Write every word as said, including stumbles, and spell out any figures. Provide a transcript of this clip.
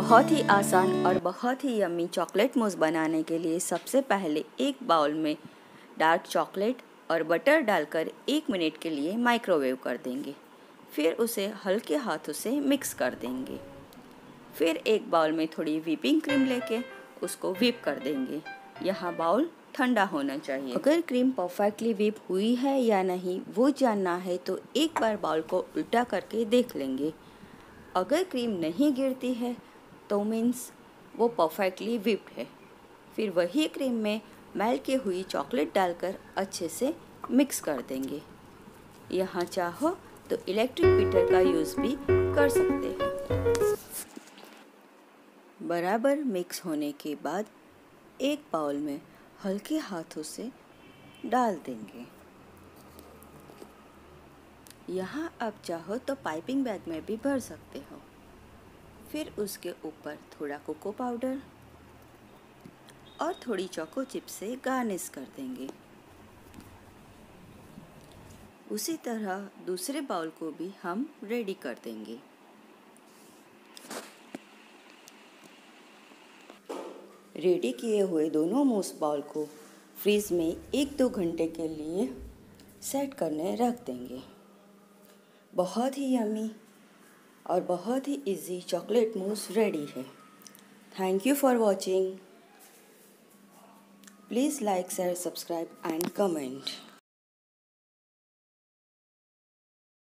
बहुत ही आसान और बहुत ही यम्मी चॉकलेट मूस बनाने के लिए सबसे पहले एक बाउल में डार्क चॉकलेट और बटर डालकर एक मिनट के लिए माइक्रोवेव कर देंगे। फिर उसे हल्के हाथों से मिक्स कर देंगे। फिर एक बाउल में थोड़ी व्हिपिंग क्रीम लेके उसको व्हिप कर देंगे। यहाँ बाउल ठंडा होना चाहिए। अगर क्रीम परफेक्टली व्हिप हुई है या नहीं वो जानना है तो एक बार बाउल को उल्टा करके देख लेंगे। अगर क्रीम नहीं गिरती है तो मीन्स वो परफेक्टली व्हिप्ड है। फिर वही क्रीम में मेल्ट की हुई चॉकलेट डालकर अच्छे से मिक्स कर देंगे। यहाँ चाहो तो इलेक्ट्रिक बीटर का यूज़ भी कर सकते हैं। बराबर मिक्स होने के बाद एक बाउल में हल्के हाथों से डाल देंगे। यहाँ आप चाहो तो पाइपिंग बैग में भी भर सकते हो। फिर उसके ऊपर थोड़ा कोको पाउडर और थोड़ी चोको चिप्स से गार्निश कर देंगे। उसी तरह दूसरे बाउल को भी हम रेडी कर देंगे। रेडी किए हुए दोनों मूस बाउल को फ्रीज में एक दो घंटे के लिए सेट करने रख देंगे। बहुत ही यम्मी और बहुत ही इजी चॉकलेट मूस रेडी है। Thank you for watching. Please like, share, subscribe and comment.